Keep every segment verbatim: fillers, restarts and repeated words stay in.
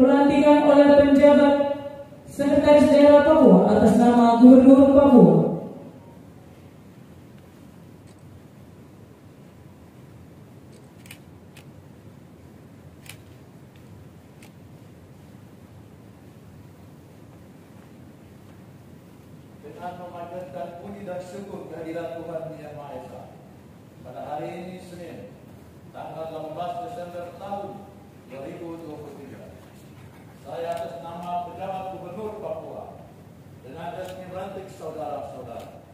pelantikan oleh penjabat Sekretaris Daerah Papua atas nama Gubernur Papua. Dengan memanjatkan puji dan syukur kehadirat Tuhan Yang Maha Esa, pada hari ini Senin, tanggal enam belas Desember tahun dua ribu dua puluh tiga, saya atas nama Penjabat Gubernur Papua dengan resmi melantik saudara-saudara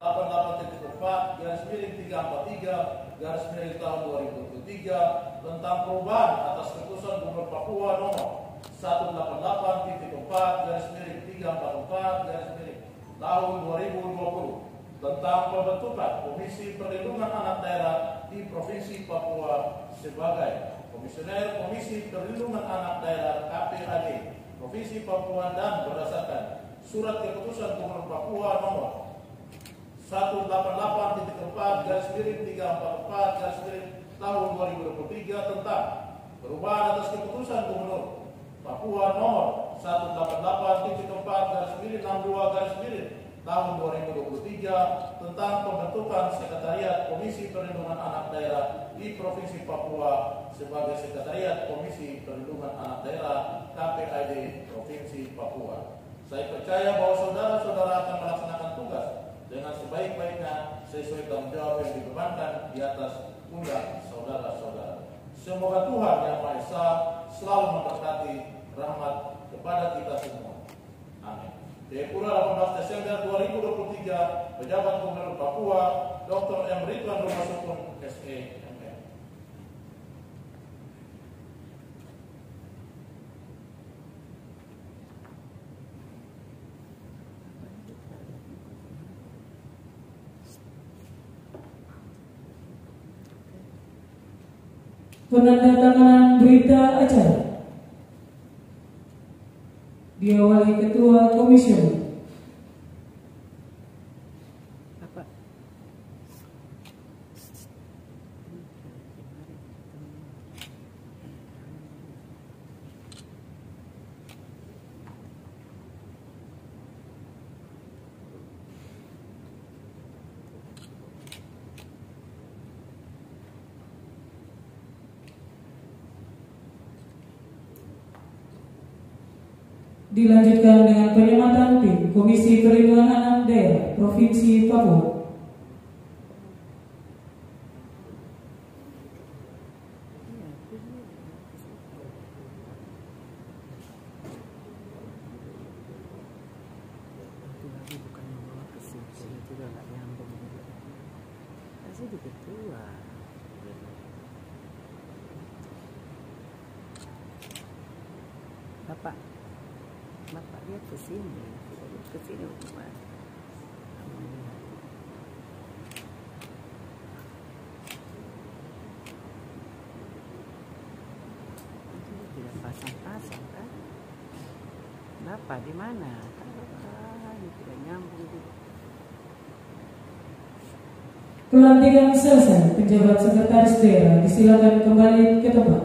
delapan puluh delapan titik empat garis miring tiga ratus empat puluh tiga garis miring tahun dua ribu dua puluh tiga tentang perubahan atas keputusan Gubernur Papua nomor seratus delapan puluh delapan titik empat garis miring tiga ratus empat puluh empat garis miring tahun dua ribu dua puluh tentang pembentukan Komisi Perlindungan Anak Daerah di Provinsi Papua sebagai Komisioner Komisi Perlindungan Anak Daerah K P A I D Provinsi Papua dan berdasarkan Surat Keputusan Gubernur Papua nomor seratus delapan puluh delapan titik empat garis miring tiga ratus empat puluh empat garis miring tahun dua ribu dua puluh tiga tentang perubahan atas Keputusan Gubernur Papua nomor seratus delapan puluh delapan titik empat garis miring enam puluh dua garis miring tahun dua ribu dua puluh tiga tentang pembentukan Sekretariat Komisi Perlindungan Anak Daerah di Provinsi Papua sebagai Sekretariat Komisi Perlindungan Anak Daerah K P A I D Provinsi Papua. Saya percaya bahwa saudara-saudara akan melaksanakan tugas dengan sebaik-baiknya sesuai tanggung jawab yang dibebankan di atas pundak saudara-saudara. Semoga Tuhan Yang Maha Esa selalu memberkati rahmat kepada kita semua. Amin. Dekura delapan belas Desember dua ribu dua puluh tiga, Pejabat Gubernur Papua, Doktor M. Ridwan Rumasukun, S A Penandatanganan berita acara diawali Ketua Komisioner dilanjutkan dengan penyematan tim Komisi Perlindungan Anak Daerah Provinsi Papua. Bapak Bapak dia kesini, kesini rumah. Ini tidak pasang-pasang kan? Bapak di mana? Ini tidak nyambung. Pelantikan selesai, Penjabat Sekretaris Daerah disilakan kembali ke tempat.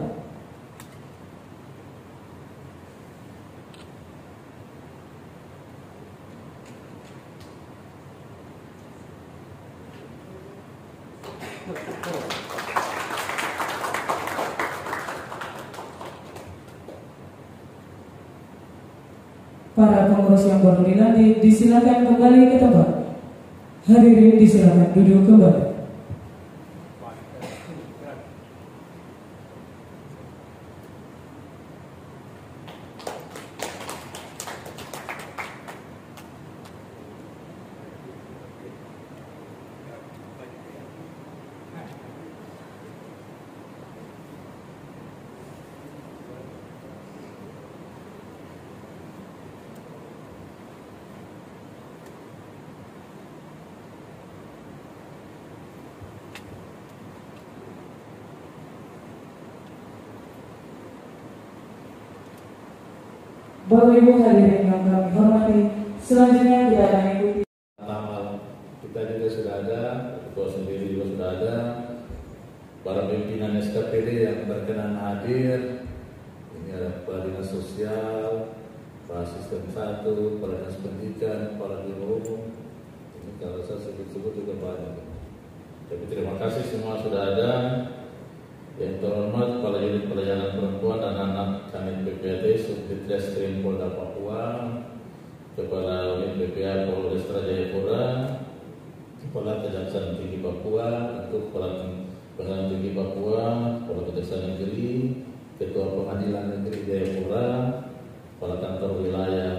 Para pengurus yang baru dilantik disilakan kembali ke tempat. Hadirin disilakan duduk kembali. Bapak Ibu hadirin yang kami hormati, selanjutnya kita akan ikuti. Kita juga sudah ada, ketua sendiri juga sudah ada, para pimpinan S K P D yang berkenan hadir. Ini ada kepala dinas sosial, kepala sistem satu, kepala dinas pendidikan, kepala biro umum. Ini kalau saya sebut-sebut juga banyak. Tapi terima kasih semua sudah ada. Yang terhormat Kepala Unit Pelayanan Perempuan dan Anak Kanit B P A D Subditreskrim Polda Papua, Kepala Unit B P A Polres Jayapura, Kepala Kejaksaan Tinggi Papua, untuk Kepala Kejaksaan Tinggi Papua, Kepala Kejaksaan Negeri, Ketua Pengadilan Negeri Jayapura, Kepala Kantor Wilayah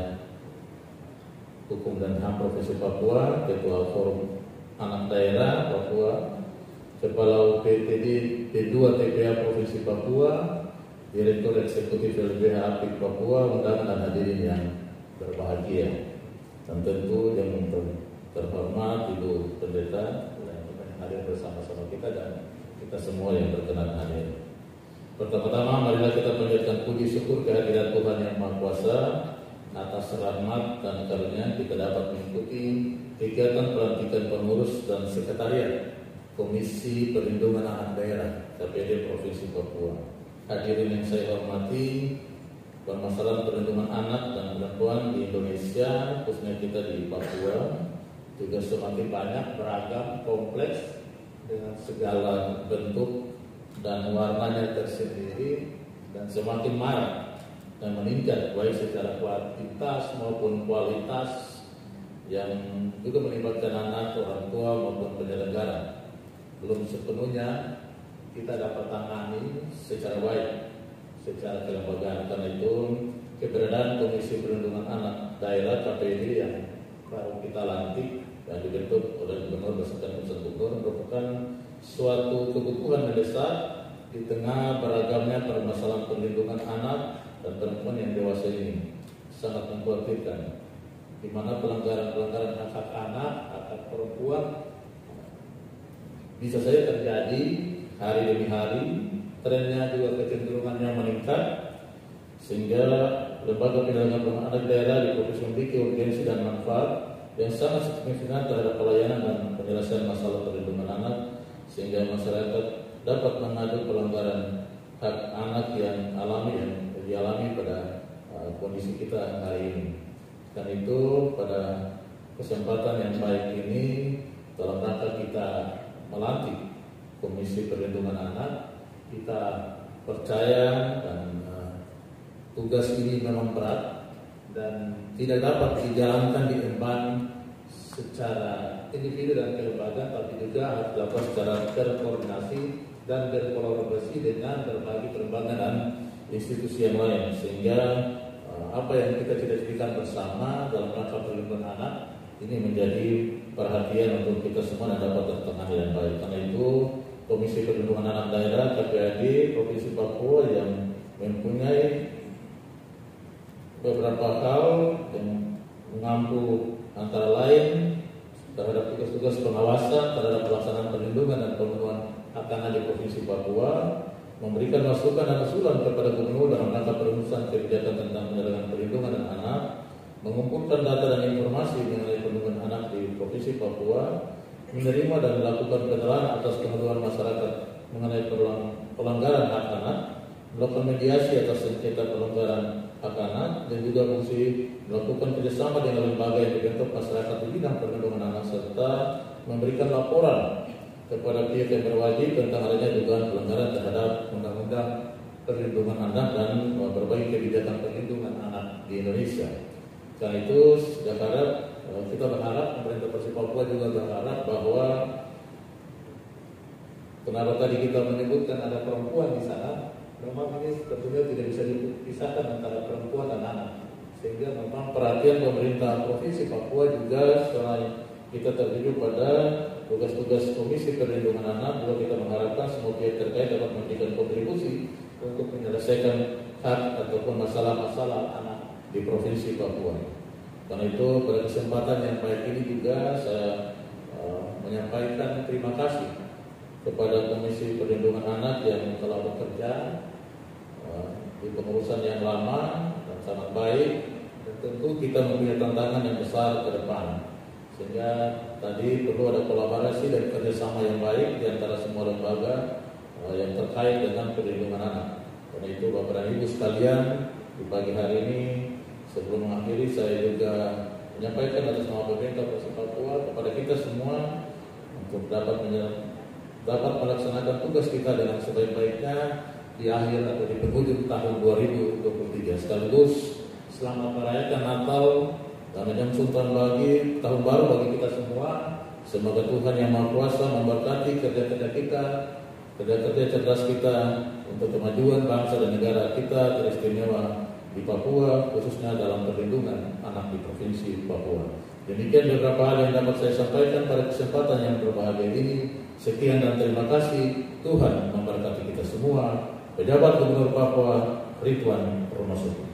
Hukum dan H A M Provinsi Papua, Ketua Forum Anak Daerah Papua, Kepala U P T D B dua T P A Provinsi Papua, Direktur Eksekutif L B H Apik Papua, undangan dan hadirin yang berbahagia. Dan tentu yang terhormat Ibu Pendeta yang hadir bersama-sama kita dan kita semua yang berkenan hadir. Pertama-tama marilah kita panjatkan puji syukur kehadirat Tuhan yang Maha Kuasa atas rahmat dan karunia kita dapat mengikuti kegiatan pelantikan pengurus dan sekretariat Komisi Perlindungan Anak Daerah K P A I D Provinsi Papua. Hadirin yang saya hormati, permasalahan perlindungan anak dan perempuan di Indonesia, khususnya kita di Papua, juga semakin banyak, beragam, kompleks, dengan segala bentuk dan warnanya tersendiri, dan semakin marak dan meningkat baik secara kuantitas maupun kualitas, yang juga melibatkan anak, orang tua maupun penyelenggara. Belum sepenuhnya kita dapat tangani secara baik, secara kelembagaan. Karena itu keberadaan Komisi Perlindungan Anak Daerah K P A I D yang baru kita lantik dan dibentuk oleh Gubernur beserta Pusat Bogor merupakan suatu kebutuhan mendesak di tengah beragamnya permasalahan perlindungan anak dan perempuan yang dewasa ini. Sangat mengkhawatirkan, di mana pelanggaran-pelanggaran hak anak, hak perempuan bisa saja terjadi hari demi hari, trennya juga kecenderungannya meningkat, sehingga lembaga perlindungan anak daerah di Provinsi memiliki urgensi dan manfaat yang sangat signifikan terhadap pelayanan dan penyelesaian masalah perlindungan anak, sehingga masyarakat dapat mengadu pelanggaran hak anak yang alami yang dialami pada uh, kondisi kita hari ini. Dan itu pada kesempatan yang baik ini dalam rangka kita melantik Komisi Perlindungan Anak, kita percaya dan uh, tugas ini memang berat dan tidak dapat dijalankan diemban secara individu dan kelembagaan, tapi juga harus dilakukan secara terkoordinasi dan berkolaborasi dengan berbagai perlembagaan dan institusi yang lain, sehingga uh, apa yang kita cita-citakan bersama dalam rangka perlindungan anak ini menjadi perhatian untuk kita semua dan dapat tertangani dengan baik. Karena itu Komisi Perlindungan Anak Daerah K P A I D Provinsi Papua yang mempunyai beberapa hal yang mengampu antara lain terhadap tugas-tugas pengawasan terhadap pelaksanaan perlindungan dan pemenuhan hak anak di Provinsi Papua, memberikan masukan dan usulan kepada Gubernur dalam rangka perumusan kebijakan tentang penyelenggaraan perlindungan dan anak, mengumpulkan data dan informasi mengenai perlindungan anak di Provinsi Papua, menerima dan melakukan penelahan atas keluhan masyarakat mengenai pelanggaran hak anak, melakukan mediasi atas sengketa pelanggaran hak anak, dan juga fungsi melakukan kerjasama dengan lembaga yang dibentuk masyarakat di bidang perlindungan anak, serta memberikan laporan kepada pihak yang berwajib tentang adanya dugaan pelanggaran terhadap Undang-Undang Perlindungan Anak dan berbagai kebijakan perlindungan anak di Indonesia. Karena itu, sekarang kita berharap, pemerintah Provinsi Papua juga berharap bahwa kenapa tadi kita menyebutkan ada perempuan di sana, memang ini tentunya tidak bisa dipisahkan antara perempuan dan anak. Sehingga memang perhatian pemerintah Provinsi Papua juga selain kita tertuju pada tugas-tugas Komisi Perlindungan Anak, juga kita mengharapkan semua pihak terkait dapat memberikan kontribusi untuk menyelesaikan hak ataupun masalah-masalah anak di Provinsi Papua. Karena itu pada kesempatan yang baik ini juga saya uh, menyampaikan terima kasih kepada Komisi Perlindungan Anak yang telah bekerja uh, di pengurusan yang lama dan sangat baik. Dan tentu kita mempunyai tantangan yang besar ke depan, sehingga tadi perlu ada kolaborasi dan kerjasama yang baik di antara semua lembaga uh, yang terkait dengan perlindungan anak. Karena itu Bapak Ibu sekalian, di pagi hari ini sebelum mengakhiri saya juga menyampaikan atas nama pemerintah Provinsi Papua kepada kita semua untuk dapat dapat melaksanakan tugas kita dengan sebaik-baiknya di akhir atau di penghujung tahun dua ribu dua puluh tiga. Sekaligus selamat merayakan Natal dan menyambut tahun baru bagi kita semua. Semoga Tuhan yang Maha Kuasa memberkati kerja-kerja kita, kerja-kerja cerdas kita untuk kemajuan bangsa dan negara kita teristimewa di Papua, khususnya dalam perlindungan anak di Provinsi Papua. Demikian beberapa hal yang dapat saya sampaikan pada kesempatan yang berbahagia ini. Sekian dan terima kasih. Tuhan memberkati kita semua. Pejabat Gubernur Papua, Ridwan Rumasukun.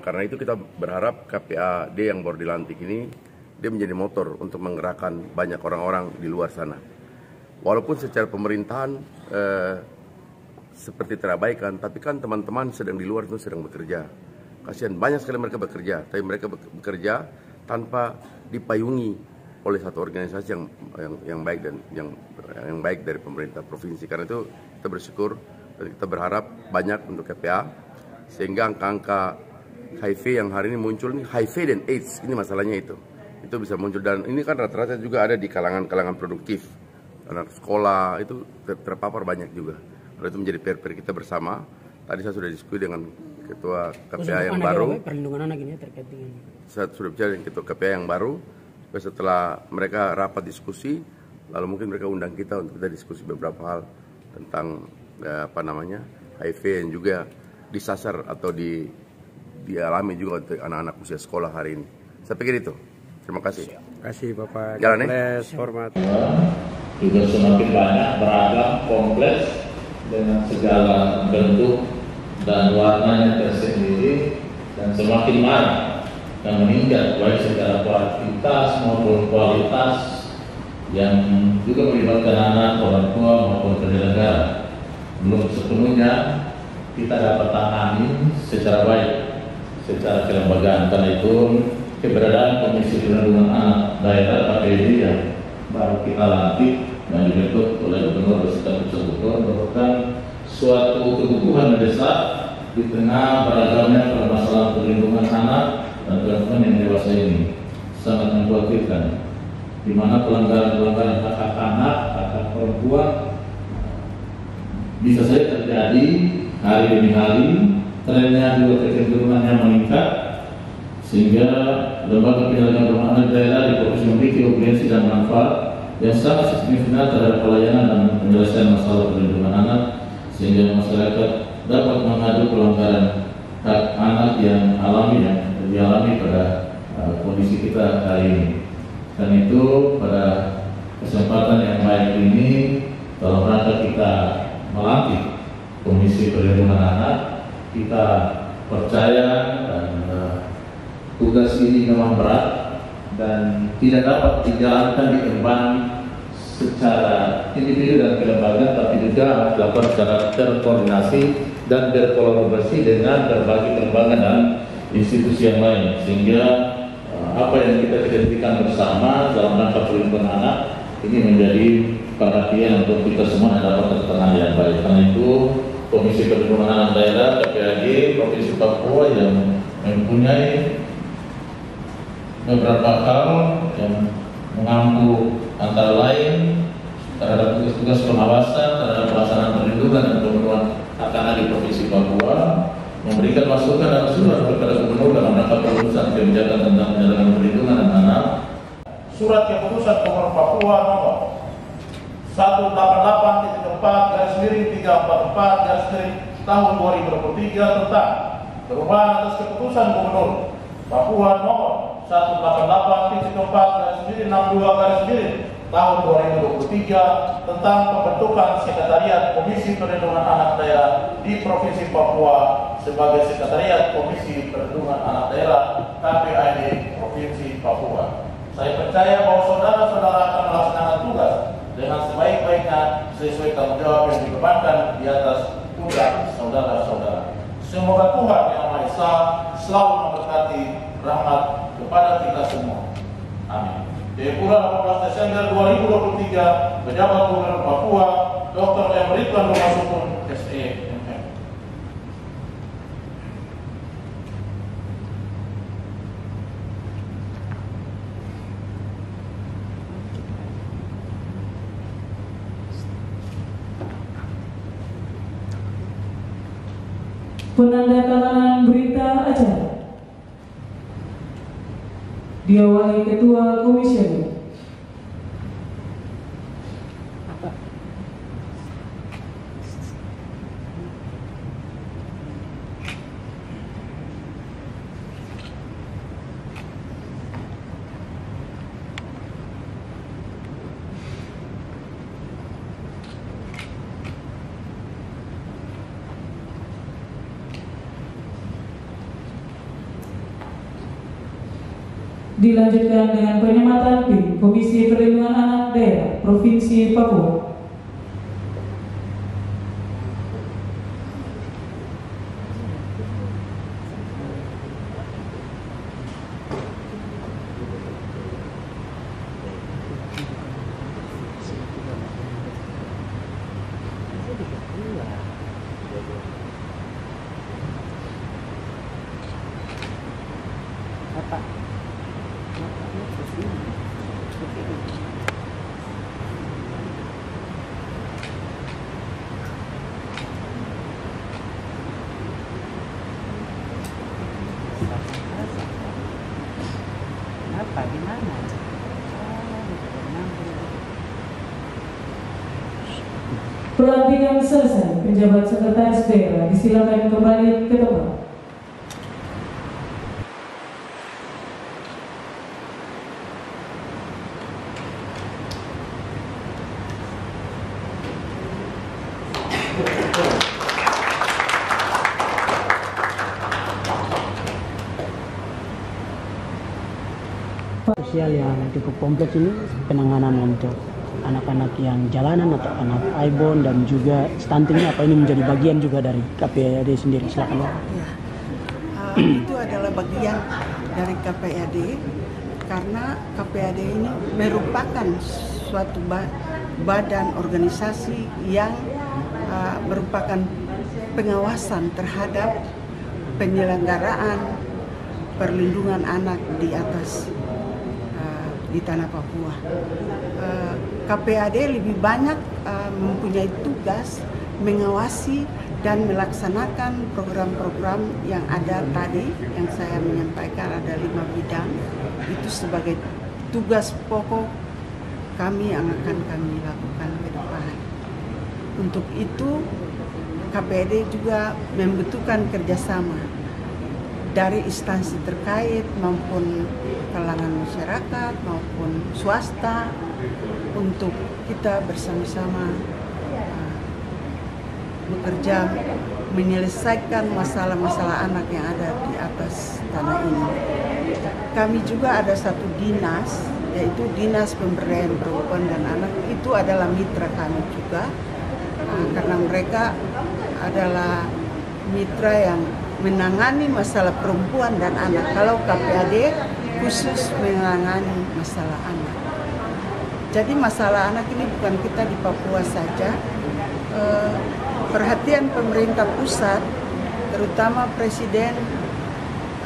Karena itu kita berharap K P A I D yang baru dilantik ini, dia menjadi motor untuk menggerakkan banyak orang-orang di luar sana. Walaupun secara pemerintahan eh, seperti terabaikan, tapi kan teman-teman sedang di luar itu sedang bekerja. Kasihan banyak sekali mereka bekerja, tapi mereka bekerja tanpa dipayungi oleh satu organisasi yang yang, yang baik dan yang yang baik dari pemerintah provinsi. Karena itu kita bersyukur dan kita berharap banyak untuk K P A I, sehingga angka-angka H I V yang hari ini muncul nih, H I V dan AIDS, ini masalahnya itu. Itu bisa muncul, dan ini kan rata-rata juga ada di kalangan-kalangan produktif. Anak sekolah itu ter terpapar banyak juga. Lalu itu menjadi P R-P R kita bersama. Tadi saya sudah diskusi dengan Ketua K P A I yang baru. Perlindungan anak ini terkait dengan. Saya sudah bicara dengan Ketua K P A I yang baru. Setelah mereka rapat diskusi, lalu mungkin mereka undang kita untuk kita diskusi beberapa hal tentang eh, apa namanya H I V yang juga disasar atau di dialami juga untuk anak-anak usia sekolah hari ini. Saya pikir itu. Terima kasih. Terima kasih Bapak. Jalan ya. Hormat. Juga semakin banyak beragam, kompleks dengan segala bentuk dan warnanya tersendiri dan semakin marah dan meningkat baik secara kuantitas maupun kualitas yang juga melibatkan anak, orang tua maupun penyelenggara. Belum sepenuhnya kita dapat tangani secara baik secara kelembagaan. Karena itu keberadaan Komisi Perlindungan Anak Daerah K P A I D yang baru kita lantik dan dibentuk oleh Gubernur Joko Widodo merupakan suatu kebutuhan mendesak di tengah beragamnya permasalahan perlindungan anak dan perempuan yang dewasa ini. Sangat mengkhawatirkan di mana pelanggaran-pelanggaran hak hak anak, hak perempuan bisa saja terjadi hari demi hari. Trennya juga kecenderungannya meningkat sehingga lembaga penyelenggaraan rumah daerah di provinsi memiliki urgensi dan manfaat yang sangat signifikan terhadap pelayanan dan penyelesaian masalah perlindungan anak sehingga masyarakat dapat mengadu pelanggaran hak anak yang alami yang dialami pada uh, kondisi kita hari ini. Dan itu pada kesempatan yang baik ini dalam rangka kita melantik Komisi Perlindungan Anak, kita percaya dan uh, Tugas ini memang berat dan tidak dapat dijalankan dikembang secara individu dan kelembagaan, tapi juga dilakukan secara terkoordinasi dan berkolaborasi dengan berbagai lembaga dan institusi yang lain, sehingga apa yang kita identikan bersama dalam rangka perlindungan anak ini menjadi perhatian untuk kita semua yang dapat tertangani yang baik. Karena itu Komisi Perlindungan Anak Daerah K P A I D Provinsi Papua yang mempunyai beberapa hal yang mengampu antara lain terhadap tugas-tugas pengawasan terhadap pelaksanaan perlindungan dan perlindungan anak di Provinsi Papua, memberikan masukan dan surat kepada Gubernur dalam rangka perusahaan kebijakan tentang penyaluran perlindungan anak. Surat Keputusan Gubernur Papua nomor satu delapan delapan titik empat garis miring tiga empat empat garis miring tahun dua ribu dua puluh tiga tentang perubahan atas Keputusan Gubernur Papua nomor satu delapan delapan titik empat garis miring enam puluh dua garis miring tahun dua ribu dua puluh tiga tentang pembentukan Sekretariat Komisi Perlindungan Anak Daerah di Provinsi Papua sebagai Sekretariat Komisi Perlindungan Anak Daerah K P A I D Provinsi Papua. Saya percaya bahwa saudara-saudara akan melaksanakan tugas dengan sebaik-baiknya sesuai tanggung jawab yang dibebankan di atas tugas saudara-saudara. Semoga Tuhan Yang Maha Esa selalu memberkati rahmat kepada kita semua. Amin. Depura delapan belas Desember dua ribu dua puluh tiga, Pejabat Gubernur Papua, Doktor Ridwan Rumasukun, S E. Penandatanganan berita acara diawali Ketua Komisioner. Dilanjutkan dengan penyematan P I M Komisi Perlindungan Anak Daerah Provinsi Papua. Pelantikan selesai, penjabat sekretaris daerah disilakan kembali ke tempat. Sosial yang cukup kompleks ini penanganan untuk anak-anak yang jalanan atau anak I B O N dan juga stuntingnya, apa ini menjadi bagian juga dari K P A I D sendiri? Silakan. Ya, uh, itu adalah bagian dari K P A I D karena K P A I D ini merupakan suatu badan organisasi yang uh, merupakan pengawasan terhadap penyelenggaraan perlindungan anak di atas uh, di tanah Papua. Uh, K P A I D lebih banyak uh, mempunyai tugas mengawasi dan melaksanakan program-program yang ada tadi yang saya menyampaikan ada lima bidang, itu sebagai tugas pokok kami yang akan kami lakukan ke depan. Untuk itu K P A I D juga membutuhkan kerjasama dari instansi terkait maupun kalangan masyarakat maupun swasta untuk kita bersama-sama uh, bekerja menyelesaikan masalah-masalah anak yang ada di atas tanah ini. Kami juga ada satu dinas, yaitu Dinas Pemberdayaan Perempuan dan Anak, itu adalah mitra kami juga, karena mereka adalah mitra yang menangani masalah perempuan dan anak. Kalau K P A I D khusus menangani masalah anak. Jadi masalah anak ini bukan kita di Papua saja. Eh, perhatian pemerintah pusat, terutama Presiden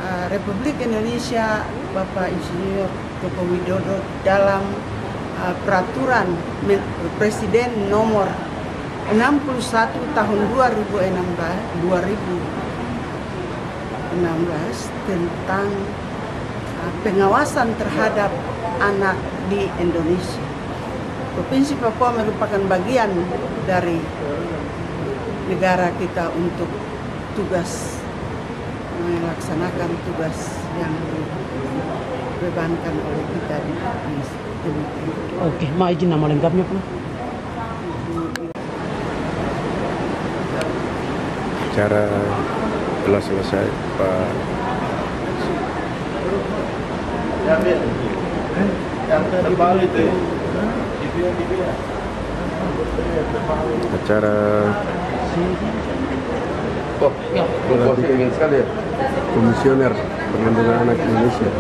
eh, Republik Indonesia Bapak Insinyur Joko Widodo dalam eh, peraturan Presiden nomor enam puluh satu tahun dua ribu enam belas tentang pengawasan terhadap anak di Indonesia. Provinsi Papua merupakan bagian dari negara kita untuk tugas melaksanakan tugas yang dibebankan oleh kita di Indonesia. Oke, mau izin nama lengkapnya, Pak? Cara telah selesai, Pak. Acara pelantikan Komisioner Perlindungan Anak Indonesia.